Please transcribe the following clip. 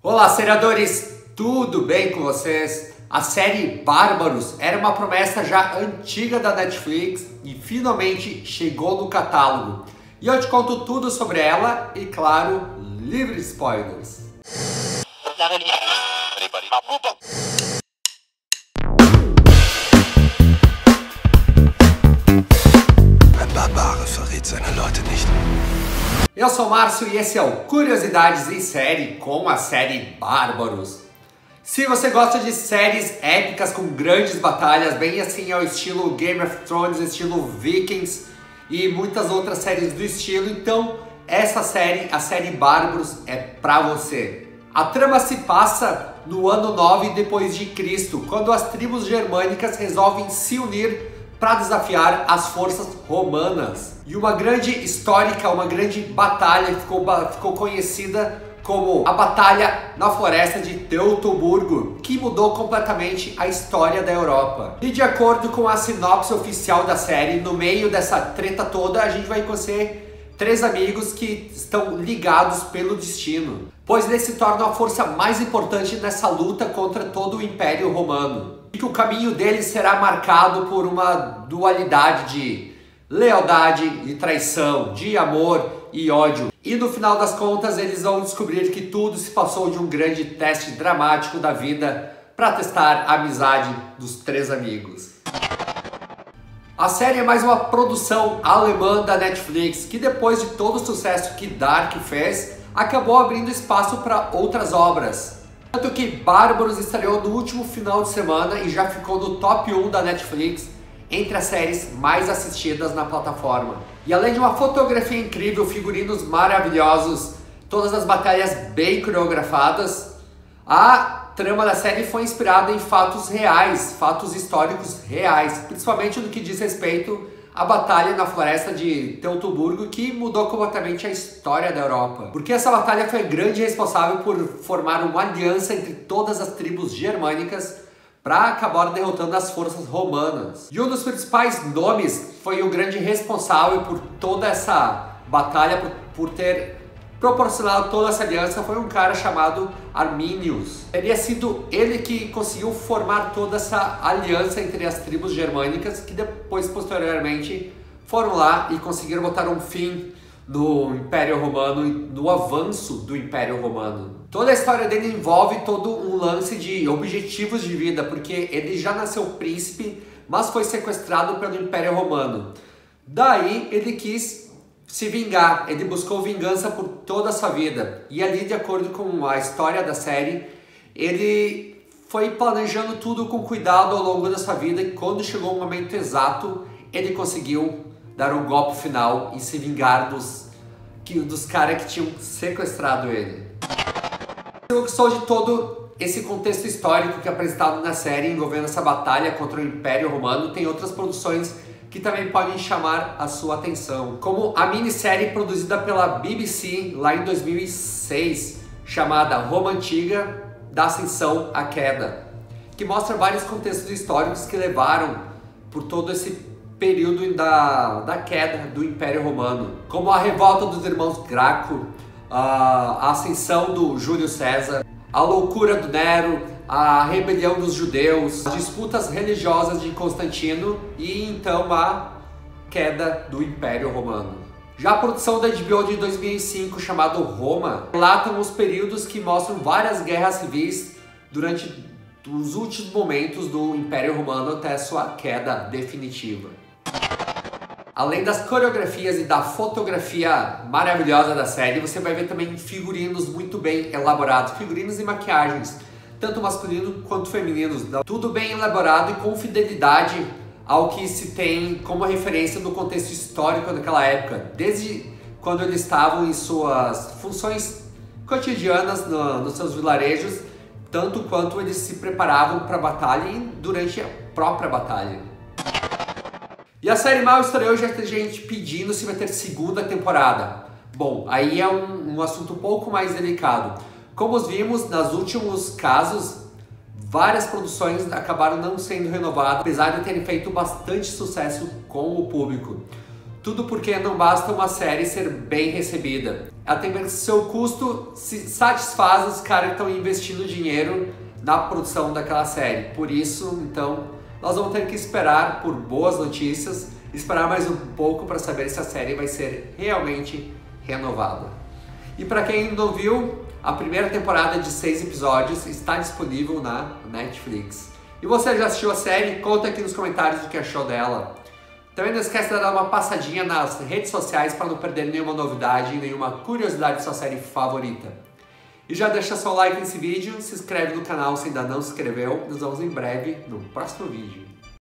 Olá, seriadores! Tudo bem com vocês? A série Bárbaros era uma promessa já antiga da Netflix e finalmente chegou no catálogo. E eu te conto tudo sobre ela e, claro, livre de spoilers. Eu sou o Márcio e esse é o Curiosidades em Série com a série Bárbaros. Se você gosta de séries épicas com grandes batalhas, bem assim ao estilo Game of Thrones, estilo Vikings e muitas outras séries do estilo, então essa série, a série Bárbaros, é pra você. A trama se passa no ano 9 depois de Cristo, quando as tribos germânicas resolvem se unir para desafiar as forças romanas. E uma grande batalha que ficou conhecida como a Batalha na Floresta de Teutoburgo, que mudou completamente a história da Europa. E de acordo com a sinopse oficial da série, no meio dessa treta toda, a gente vai conhecer três amigos que estão ligados pelo destino, pois eles se tornam a força mais importante nessa luta contra todo o Império Romano. E que o caminho deles será marcado por uma dualidade de lealdade e traição, de amor e ódio. E no final das contas eles vão descobrir que tudo se passou de um grande teste dramático da vida para testar a amizade dos três amigos. A série é mais uma produção alemã da Netflix, que depois de todo o sucesso que Dark fez, acabou abrindo espaço para outras obras. Tanto que Bárbaros estreou no último final de semana e já ficou no top 1 da Netflix, entre as séries mais assistidas na plataforma. E além de uma fotografia incrível, figurinos maravilhosos, todas as batalhas bem coreografadas, a trama da série foi inspirada em fatos reais, fatos históricos reais, principalmente no que diz respeito à batalha na floresta de Teutoburgo, que mudou completamente a história da Europa. Porque essa batalha foi grande e responsável por formar uma aliança entre todas as tribos germânicas para acabar derrotando as forças romanas. E um dos principais nomes foi o grande responsável por toda essa batalha, por ter proporcionado toda essa aliança, foi um cara chamado Arminius. Teria sido ele que conseguiu formar toda essa aliança entre as tribos germânicas, que depois, posteriormente, foram lá e conseguiram botar um fim no Império Romano e no avanço do Império Romano. Toda a história dele envolve todo um lance de objetivos de vida, porque ele já nasceu príncipe, mas foi sequestrado pelo Império Romano. Daí ele quis se vingar, ele buscou vingança por toda a sua vida. E ali, de acordo com a história da série, ele foi planejando tudo com cuidado ao longo da sua vida e quando chegou o momento exato, ele conseguiu dar um golpe final e se vingar dos caras que tinham sequestrado ele. Eu gostou de todo esse contexto histórico que é apresentado na série envolvendo essa batalha contra o Império Romano. Tem outras produções que também podem chamar a sua atenção, como a minissérie produzida pela BBC lá em 2006, chamada Roma Antiga da Ascensão à Queda, que mostra vários contextos históricos que levaram por todo esse período da queda do Império Romano, como a Revolta dos Irmãos Graco, a ascensão do Júlio César, a loucura do Nero, a rebelião dos judeus, as disputas religiosas de Constantino e então a queda do Império Romano. Já a produção da HBO de 2005, chamada Roma, relatam os períodos que mostram várias guerras civis durante os últimos momentos do Império Romano até sua queda definitiva. Além das coreografias e da fotografia maravilhosa da série, você vai ver também figurinos muito bem elaborados, figurinos e maquiagens, tanto masculino quanto femininos, tudo bem elaborado e com fidelidade ao que se tem como referência no contexto histórico daquela época, desde quando eles estavam em suas funções cotidianas nos seus vilarejos, tanto quanto eles se preparavam para a batalha e durante a própria batalha. E a série mal estreou, já tem gente pedindo se vai ter segunda temporada. Bom, aí é um assunto um pouco mais delicado. Como vimos nos últimos casos, várias produções acabaram não sendo renovadas, apesar de terem feito bastante sucesso com o público. Tudo porque não basta uma série ser bem recebida. ela tem que ver se seu custo se satisfaz os caras que estão investindo dinheiro na produção daquela série. Por isso, então, nós vamos ter que esperar por boas notícias, esperar mais um pouco para saber se a série vai ser realmente renovada. E para quem não viu, a primeira temporada de 6 episódios está disponível na Netflix. E você já assistiu a série? Conta aqui nos comentários o que achou dela. Também não esquece de dar uma passadinha nas redes sociais para não perder nenhuma novidade e nenhuma curiosidade de sua série favorita. E já deixa seu like nesse vídeo, se inscreve no canal se ainda não se inscreveu. Nos vemos em breve no próximo vídeo.